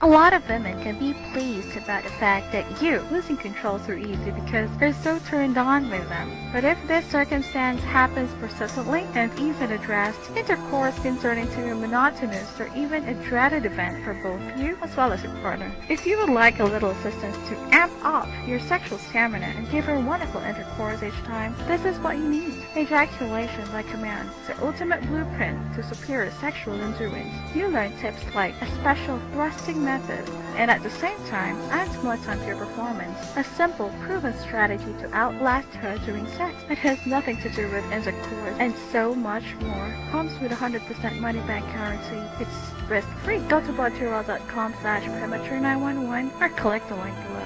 A lot of women can be pleased about the fact that you losing control so easy because they're so turned on with them. But if this circumstance happens persistently and isn't addressed, intercourse can turn into a monotonous or even a dreaded event for both you as well as your partner. If you would like a little assistance to amp up your sexual stamina and give her wonderful intercourse each time, this is what you need. Ejaculation by command is the ultimate blueprint to superior sexual endurance. You learn tips like a special thrusting method, and at the same time adds more time to your performance. A simple, proven strategy to outlast her during sex. It has nothing to do with intercourse, and so much more. Comes with 100% money-back guarantee. It's risk-free. Go to Bottero.com/Premature911 or click the link below.